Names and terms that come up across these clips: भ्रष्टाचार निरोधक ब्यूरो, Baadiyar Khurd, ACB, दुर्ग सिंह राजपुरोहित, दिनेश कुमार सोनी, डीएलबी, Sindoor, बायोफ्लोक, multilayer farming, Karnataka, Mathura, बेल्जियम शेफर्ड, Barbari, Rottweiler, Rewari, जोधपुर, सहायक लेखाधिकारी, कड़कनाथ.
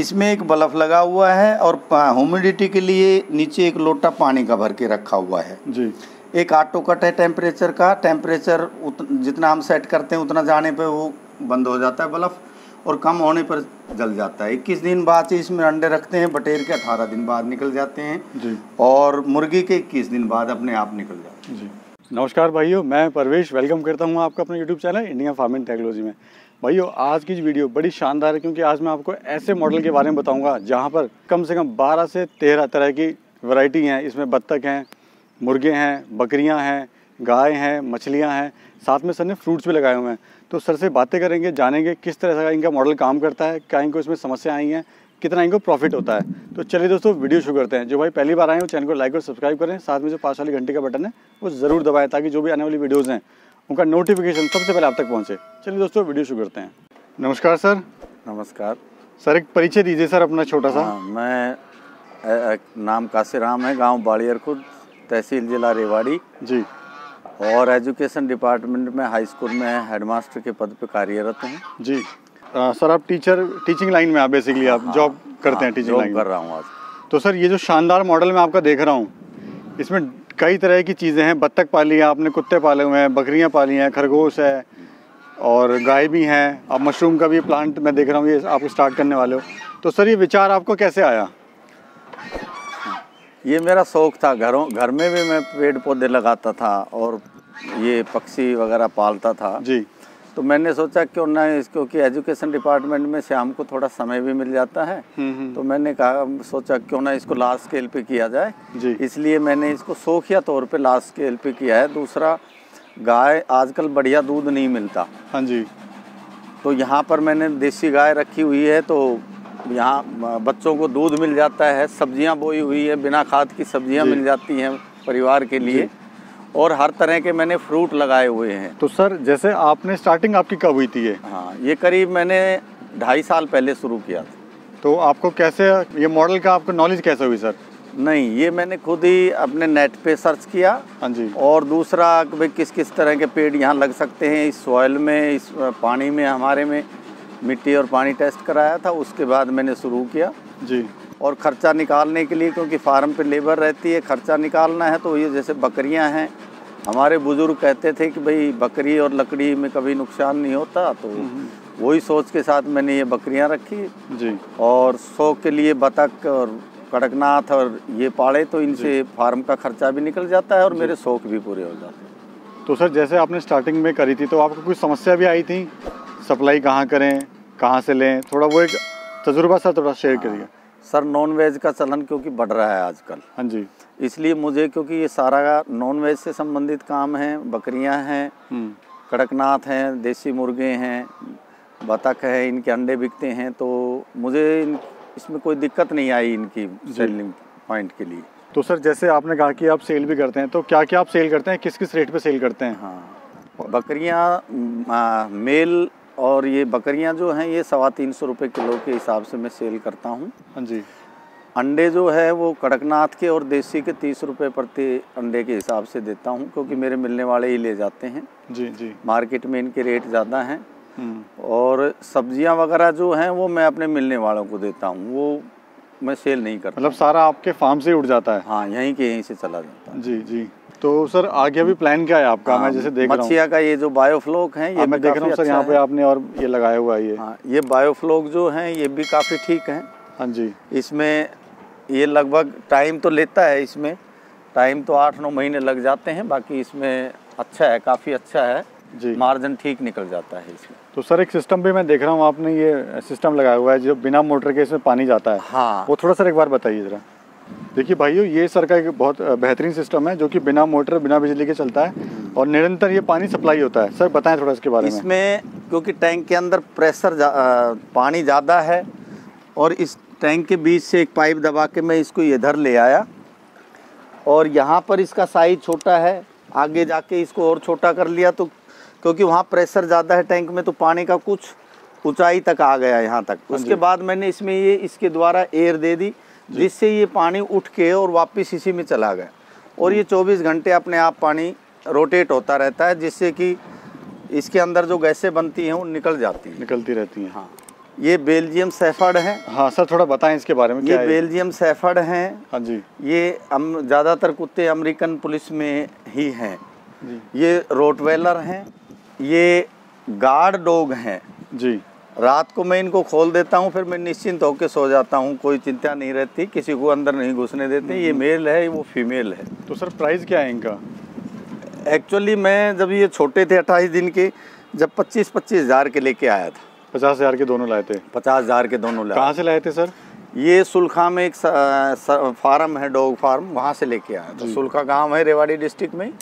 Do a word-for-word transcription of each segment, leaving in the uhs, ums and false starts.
इसमें एक बल्ब लगा हुआ है और ह्यूमिडिटी के लिए नीचे एक लोटा पानी का भर के रखा हुआ है जी। एक ऑटो कट है टेम्परेचर का, टेम्परेचर जितना हम सेट करते हैं उतना जाने पे वो बंद हो जाता है बल्ब और कम होने पर जल जाता है। इक्कीस दिन बाद से इसमें अंडे रखते हैं, बटेर के अठारह दिन बाद निकल जाते हैं जी। और मुर्गी के इक्कीस दिन बाद अपने आप निकल जाते हैं जी। नमस्कार भाइयों, मैं परवेश वेलकम करता हूं आपका अपने YouTube channel India farming technology में। भाइयों आज की वीडियो बड़ी शानदार है क्योंकि आज मैं आपको ऐसे मॉडल के बारे में बताऊँगा जहाँ पर कम से कम बारह से तेरह तरह की वैरायटी हैं। इसमें बत्तख हैं, मुर्गे हैं, बकरियां हैं, गाय हैं, मछलियां हैं, साथ में सर ने फ्रूट्स भी लगाए हुए हैं। तो सर से बातें करेंगे, जानेंगे किस तरह से इनका मॉडल काम करता है, क्या इनको इसमें समस्या आई हैं, कितना इनको प्रॉफिट होता है। तो चलिए दोस्तों वीडियो शुरू करते हैं। जो भाई पहली बार आए हो चैनल को लाइक और सब्सक्राइब करें, साथ में जो पास वाली घंटे का बटन है वो ज़रूर दबाएँ ताकि जो भी आने वाली वीडियोज़ हैं उनका नोटिफिकेशन सबसे पहले आप तक पहुँचे। चलिए दोस्तों वीडियो शुरू करते हैं। नमस्कार सर। नमस्कार सर, एक परिचय दीजिए सर अपना छोटा सा। मैं नाम कासीराम है, गाँव बाड़ियर खुर्द, तहसील जिला रेवाड़ी जी, और एजुकेशन डिपार्टमेंट में हाई स्कूल में हेडमास्टर के पद पर कार्यरत हूँ जी। आ, सर आप टीचर टीचिंग लाइन में आप बेसिकली आप हाँ, जॉब करते हाँ, हैं टीचिंग लाइन कर रहा हूँ आज। तो सर ये जो शानदार मॉडल मैं आपका देख रहा हूँ इसमें कई तरह की चीज़ें हैं। बत्तख पाली है आपने, कुत्ते पाले हुए हैं, बकरियाँ पाली हैं, खरगोश है और गाय भी हैं। आप मशरूम का भी प्लांट मैं देख रहा हूँ, ये आप स्टार्ट करने वाले हो। तो सर ये विचार आपको कैसे आया? ये मेरा शौक़ था, घरों घर में भी मैं पेड़ पौधे लगाता था और ये पक्षी वगैरह पालता था जी। तो मैंने सोचा क्यों ना इसको, कि एजुकेशन डिपार्टमेंट में शाम को थोड़ा समय भी मिल जाता है, तो मैंने कहा सोचा क्यों ना इसको लार्ज स्केल पे किया जाए जी। इसलिए मैंने इसको शौकिया तौर पे लार्ज स्केल पे किया है। दूसरा गाय आजकल बढ़िया दूध नहीं मिलता हाँ जी, तो यहाँ पर मैंने देसी गाय रखी हुई है तो यहाँ बच्चों को दूध मिल जाता है। सब्जियां बोई हुई है, बिना खाद की सब्जियां मिल जाती हैं परिवार के लिए, और हर तरह के मैंने फ्रूट लगाए हुए हैं। तो सर जैसे आपने स्टार्टिंग आपकी कब हुई थी ये? हाँ ये करीब मैंने ढाई साल पहले शुरू किया था। तो आपको कैसे ये मॉडल का आपको नॉलेज कैसे हुई सर? नहीं ये मैंने खुद ही अपने नेट पे सर्च किया हाँ जी। और दूसरा भाई किस किस तरह के पेड़ यहाँ लग सकते हैं, इस सॉइल में, इस पानी में, हमारे में मिट्टी और पानी टेस्ट कराया था, उसके बाद मैंने शुरू किया जी। और ख़र्चा निकालने के लिए, क्योंकि फार्म पे लेबर रहती है, ख़र्चा निकालना है तो ये जैसे बकरियां हैं, हमारे बुज़ुर्ग कहते थे कि भाई बकरी और लकड़ी में कभी नुकसान नहीं होता, तो वही सोच के साथ मैंने ये बकरियां रखी जी। और शौक के लिए बतख और कड़कनाथ और ये पाड़े, तो इनसे फार्म का खर्चा भी निकल जाता है और मेरे शौक़ भी पूरे हो जाते हैं। तो सर जैसे आपने स्टार्टिंग में करी थी तो आपको कुछ समस्या भी आई थी, सप्लाई कहाँ करें, कहाँ से लें, थोड़ा वो एक तजुर्बा सा थोड़ा शेयर करिए। सर नॉनवेज का चलन क्योंकि बढ़ रहा है आजकल हाँ जी, इसलिए मुझे क्योंकि ये सारा नॉनवेज से संबंधित काम है, बकरियां हैं, कड़कनाथ हैं, देसी मुर्गे हैं, बतख है, इनके अंडे बिकते हैं, तो मुझे इन, इसमें कोई दिक्कत नहीं आई इनकी सेलिंग पॉइंट के लिए। तो सर जैसे आपने कहा कि आप सेल भी करते हैं, तो क्या क्या आप सेल करते हैं, किस किस रेट पर सेल करते हैं? हाँ बकरियाँ मेल और ये बकरियां जो हैं ये सवा तीन सौ रुपये किलो के हिसाब से मैं सेल करता हूँ हाँ जी। अंडे जो है वो कड़कनाथ के और देसी के तीस रुपये प्रति अंडे के हिसाब से देता हूँ, क्योंकि मेरे मिलने वाले ही ले जाते हैं जी जी, मार्केट में इनके रेट ज़्यादा हैं। और सब्जियां वगैरह जो हैं वो मैं अपने मिलने वालों को देता हूँ, वो मैं सेल नहीं करता। मतलब सारा आपके फार्म से उठ जाता है? हाँ यहीं के यहीं से चला जाता है जी जी। तो सर आगे भी प्लान क्या है आपका? मैं जैसे देख रहा हूं मछलियां का ये जो बायोफ्लोक है ये मैं देख रहा हूं सर, यहाँ पे आपने और ये लगाया हुआ है ये हाँ, ये बायोफ्लोक जो है ये भी काफ़ी ठीक है हाँ जी। इसमें ये लगभग टाइम तो लेता है, इसमें टाइम तो आठ नौ महीने लग जाते हैं, बाकी इसमें अच्छा है, काफ़ी अच्छा है जी, मार्जिन ठीक निकल जाता है इसमें। तो सर एक सिस्टम भी मैं देख रहा हूँ आपने ये सिस्टम लगाया हुआ है जो बिना मोटर के इसमें पानी जाता है हाँ, वो थोड़ा सर एक बार बताइए ज़रा। देखिए भाइयों ये सर का एक बहुत बेहतरीन सिस्टम है जो कि बिना मोटर बिना बिजली के चलता है और निरंतर ये पानी सप्लाई होता है। सर बताएं थोड़ा इसके बारे में। इसमें क्योंकि टैंक के अंदर प्रेशर जा, आ, पानी ज़्यादा है और इस टैंक के बीच से एक पाइप दबा के मैं इसको इधर ले आया और यहाँ पर इसका साइज छोटा है, आगे जाके इसको और छोटा कर लिया, तो क्योंकि वहाँ प्रेशर ज़्यादा है टैंक में तो पानी का कुछ ऊँचाई तक आ गया यहाँ तक। उसके बाद मैंने इसमें ये इसके द्वारा एयर दे दी जिससे ये पानी उठ के और वापस इसी में चला गया और ये चौबीस घंटे अपने आप पानी रोटेट होता रहता है, जिससे कि इसके अंदर जो गैसें बनती हैं वो निकल जाती हैं निकलती रहती हैं हाँ। ये बेल्जियम शेफर्ड हैं। हाँ सर, थोड़ा बताएं इसके बारे में। ये बेल्जियम शेफर्ड हैं। हाँ जी। ये हम ज़्यादातर कुत्ते अमेरिकन पुलिस में ही हैं। जी। ये रोटवेलर हैं। ये गार्ड डॉग हैं। जी। रात को मैं इनको खोल देता हूँ, फिर मैं निश्चिंत होकर सो जाता हूँ, कोई चिंता नहीं रहती, किसी को अंदर नहीं घुसने देते। ये मेल है, वो फीमेल है। तो सर प्राइस क्या है इनका? एक्चुअली मैं जब ये छोटे थे अट्ठाईस दिन के, जब पच्चीस पच्चीस हज़ार के लेके आया था। पचास हज़ार के दोनों लाए थे? पचास हज़ार के दोनों लाए। कहाँ से लाए थे सर? ये सुलखा में एक फार्म है, डॉग फार्म, वहाँ से लेके आया था। सुलखा गांव है रेवाड़ी डिस्ट्रिक्ट में,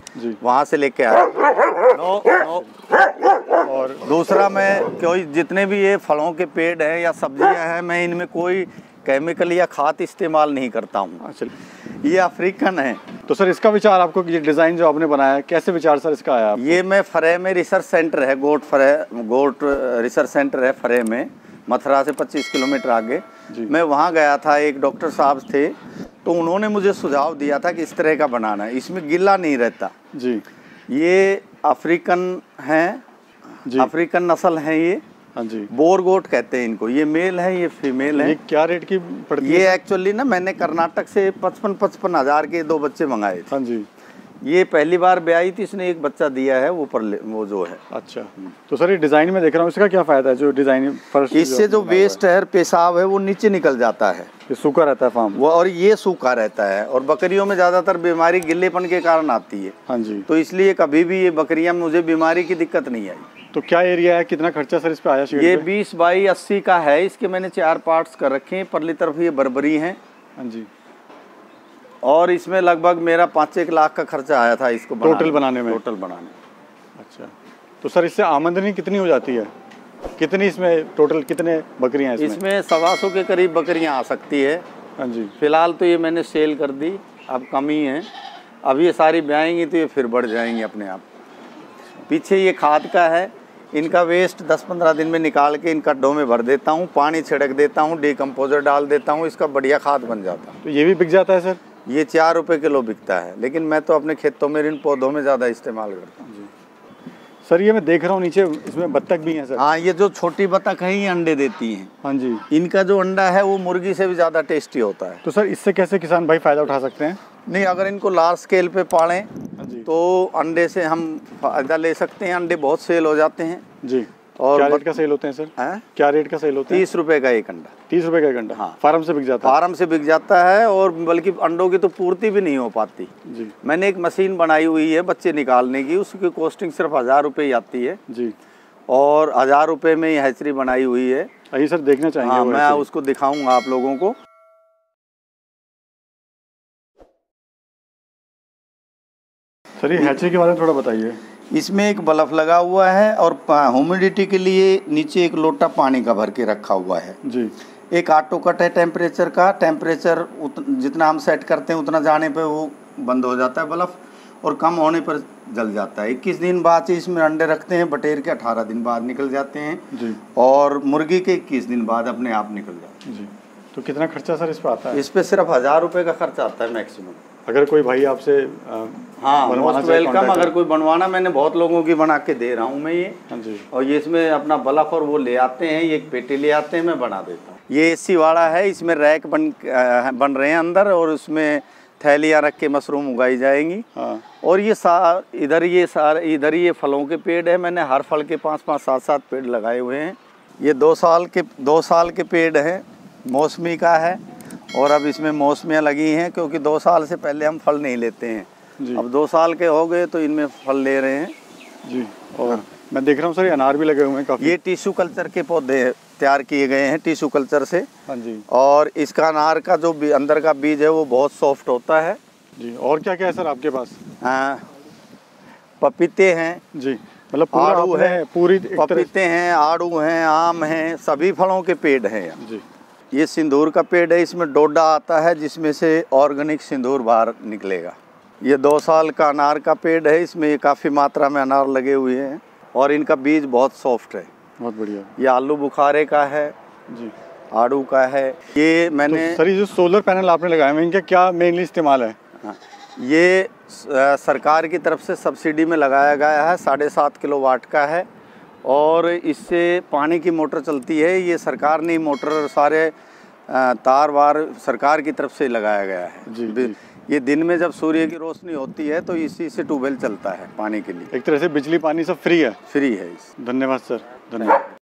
वहाँ से लेके आया। नौ, नौ। और दूसरा मैं कोई जितने भी ये फलों के पेड़ हैं या सब्जियाँ हैं, मैं इनमें कोई केमिकल या खाद इस्तेमाल नहीं करता हूँ। ये अफ्रीकन है। तो सर इसका विचार आपको, ये डिज़ाइन जो आपने बनाया, कैसे विचार सर इसका आया? ये मैं फरे में रिसर्च सेंटर है, goat Farah goat research centre है फरे में, मथुरा से पच्चीस किलोमीटर आगे। मैं वहाँ गया था, एक डॉक्टर साहब थे, तो उन्होंने मुझे सुझाव दिया था कि इस तरह का बनाना है, इसमें गिला नहीं रहता। जी। ये अफ्रीकन हैं, अफ्रीकन नस्ल हैं ये। हाँ जी। बोर गोट कहते हैं इनको। ये मेल है, ये फीमेल है। ये क्या रेट की पड़ती है? ये एक्चुअली ना, मैंने कर्नाटक से पचपन पचपन हज़ार के दो बच्चे मंगाए थे। हाँ जी। ये पहली बार ब्याई थी, इसने एक बच्चा दिया है, वो पर वो जो है। अच्छा। तो सर ये डिज़ाइन में देख रहा हूँ, इसका क्या फ़ायदा है जो डिज़ाइन? इससे जो वेस्ट है, पेशाब है, वो नीचे निकल जाता है। ये सूखा रहता है फार्म वो, और ये सूखा रहता है। और बकरियों में ज़्यादातर बीमारी गिल्लेपन के कारण आती है। हाँ जी। तो इसलिए कभी भी ये बकरियाँ मुझे बीमारी की दिक्कत नहीं आई। तो क्या एरिया है, कितना खर्चा सर इस पे आया? ये बीस बाई अस्सी का है। इसके मैंने चार पार्ट्स कर रखे हैं। परली तरफ ये बर्बरी हैं। हाँ जी। और इसमें लगभग मेरा पाँच एक लाख का खर्चा आया था इसको टोटल बनाने में। टोटल बनाने। अच्छा। तो सर इससे आमदनी कितनी हो जाती है? कितनी इसमें टोटल कितने बकरियाँ हैं इसमें? सवा सौ के करीब बकरियाँ आ सकती है। हाँ जी। फिलहाल तो ये मैंने सेल कर दी, अब कम ही है। अब ये सारी ब्याएंगी तो ये फिर बढ़ जाएंगी अपने आप। पीछे ये खाद का है, इनका वेस्ट दस पंद्रह दिन में निकाल के इन गड्ढों में भर देता हूँ, पानी छिड़क देता हूँ, डीकम्पोजर डाल देता हूँ, इसका बढ़िया खाद बन जाता है। तो ये भी बिक जाता है सर? ये चार रुपए किलो बिकता है, लेकिन मैं तो अपने खेतों में इन पौधों में ज़्यादा इस्तेमाल करता हूँ। जी सर, ये मैं देख रहा हूँ नीचे इसमें बत्तख भी हैं सर। हाँ, ये जो छोटी बत्तख है ये अंडे देती हैं। हाँ जी। इनका जो अंडा है वो मुर्गी से भी ज़्यादा टेस्टी होता है। तो सर इससे कैसे किसान भाई फ़ायदा उठा सकते हैं? नहीं, अगर इनको लार्ज स्केल पे पालें तो अंडे से हम फायदा ले सकते हैं। अंडे बहुत सेल हो जाते हैं। जी। और क्या रेट का सेल होते हैं सर? है? क्या रेट का सेल होते हैं? तीस रुपए का एक अंडा। तीस रुपए का एक अंडा। हाँ, फार्म से बिक जाता है। फार्म से बिक जाता है, और बल्कि अंडों की तो पूर्ति भी नहीं हो पाती। जी। मैंने एक मशीन बनाई हुई है बच्चे निकालने की, उसकी कॉस्टिंग सिर्फ हज़ार रुपये ही आती है। जी। और हज़ार रुपये में ये हैचरी बनाई हुई है। यही सर देखना चाहिए। हाँ, मैं उसको दिखाऊँगा आप लोगों को। सर ये हैचरी के बारे में थोड़ा बताइए। इसमें एक बल्ब लगा हुआ है, और ह्यूमिडिटी के लिए नीचे एक लोटा पानी का भर के रखा हुआ है। जी। एक ऑटो कट है टेम्परेचर का। टेम्परेचर जितना हम सेट करते हैं उतना जाने पे वो बंद हो जाता है बल्ब, और कम होने पर जल जाता है। इक्कीस दिन बाद इसमें अंडे रखते हैं, बटेर के अठारह दिन बाद निकल जाते हैं। जी। और मुर्गी के इक्कीस दिन बाद अपने आप निकल जाते हैं। जी। तो कितना खर्चा सर इस पर आता है? इस पर सिर्फ हज़ार रुपये का खर्चा आता है मैक्सिमम। अगर कोई भाई आपसे हाँ मोस्ट वेलकम, अगर कोई बनवाना, मैंने बहुत लोगों की बना के दे रहा हूँ मैं ये। जी। और ये इसमें अपना बल्ब और वो ले आते हैं, ये एक पेटी ले आते हैं, मैं बना देता हूँ। ये एसी वाड़ा है, इसमें रैक बन बन रहे हैं अंदर, और उसमें थैलियाँ रख के मशरूम उगाई जाएंगी। हाँ। और ये सार इधर ये सार इधर ये फलों के पेड़ है। मैंने हर फल के पाँच पाँच सात सात पेड़ लगाए हुए हैं। ये दो साल के दो साल के पेड़ हैं, मौसमी का है, और अब इसमें मौसमियाँ लगी हैं, क्योंकि दो साल से पहले हम फल नहीं लेते हैं। अब दो साल के हो गए तो इनमें फल ले रहे हैं। जी। और हाँ। मैं देख रहा हूँ सर ये अनार भी लगे हुए हैं काफ़ी। ये टिश्यू कल्चर के पौधे तैयार किए गए हैं टिश्यू कल्चर से। हाँ जी। और इसका अनार का जो अंदर का बीज है वो बहुत सॉफ्ट होता है। जी। और क्या क्या है सर आपके पास? हाँ, पपीते हैं। जी। मतलब आड़ू है, पूरी पपीते हैं, आड़ू हैं, आम हैं, सभी फलों के पेड़ हैं। जी। ये सिंदूर का पेड़ है, इसमें डोडा आता है, जिसमें से ऑर्गेनिक सिंदूर बाहर निकलेगा। ये दो साल का अनार का पेड़ है, इसमें काफ़ी मात्रा में अनार लगे हुए हैं, और इनका बीज बहुत सॉफ्ट है। बहुत बढ़िया। ये आलू बुखारे का है। जी। आड़ू का है। ये मैंने तो सर जो सोलर पैनल आपने लगाए हैं, इनका क्या मेनली इस्तेमाल है? हाँ, ये सरकार की तरफ से सब्सिडी में लगाया गया है, साढ़े सात किलो वाट का है, और इससे पानी की मोटर चलती है। ये सरकार ने मोटर सारे तार वार सरकार की तरफ से लगाया गया है जी, जी। ये दिन में जब सूर्य की रोशनी होती है तो इसी से ट्यूबवेल चलता है पानी के लिए। एक तरह से बिजली पानी सब फ्री है। फ्री है। धन्यवाद सर, धन्यवाद।